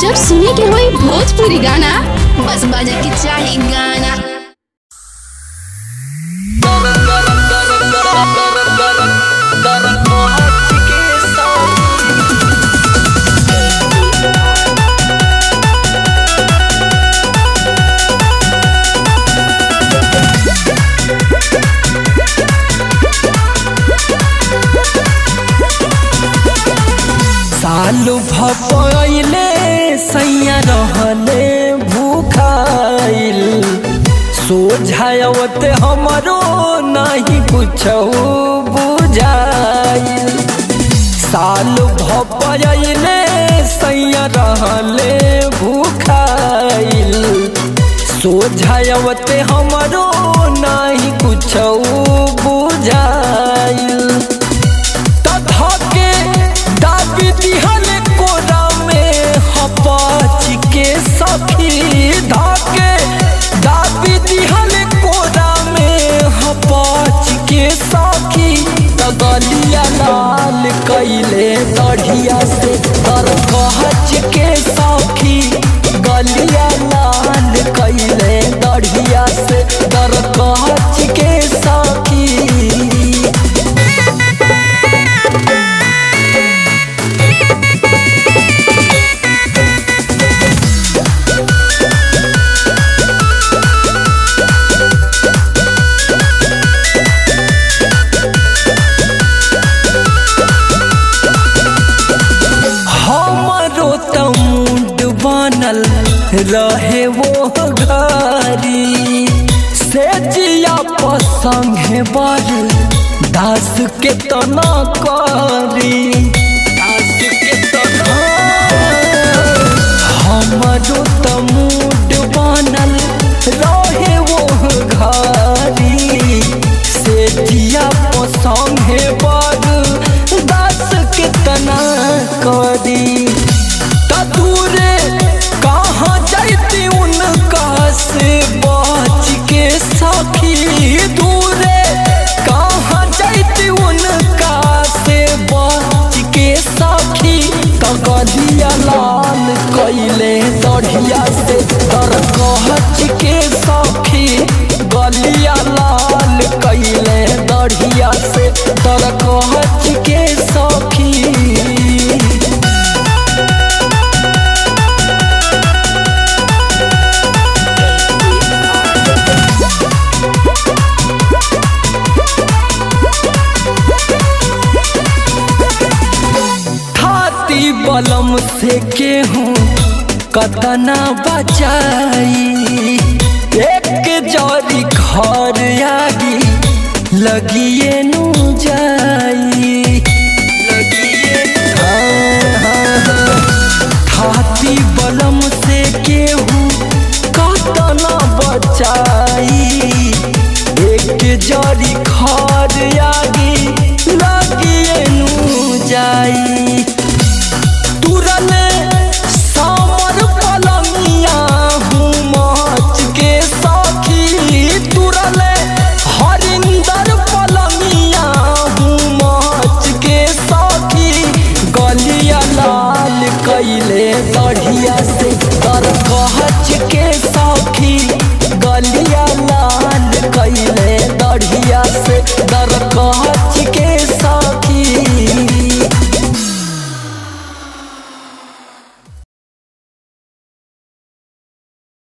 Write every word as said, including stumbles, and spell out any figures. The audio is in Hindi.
जब सुने के होई भोजपुरी गाना, बस बाजा के चाहे गाना। सालू भपले सैया रहले भूखाइल, सोझावत हमरो नहीं कुछ बुझाइल। सालू भपले सैया रहले भूखाइल, सोझावत हमरो नहीं कुछ बुझाइल। गलिया लाल कैले दढ़िया से तर कहच के सखी, गलिया लाल कैले दढ़िया से तर कहच के सखी। रहे वो घरी से जिया पसंगे बार दास के तना करी, दास के तना हमारो त मूड बनल। रहे वो घरी से जिया पसंगे बार दास के तना करी। गलिया लाल कैले दढ़िया से तर कहच के सखी, गलिया लाल कैले दढ़िया से तर कहच के सखी। बलम से केहूँ कतना बचाई, एक जरी घर आगी लगिए नू जाई। थाती बलम से केहूँ कतना बचाई, एक जरी घर आगी लगिए नू जाई। ले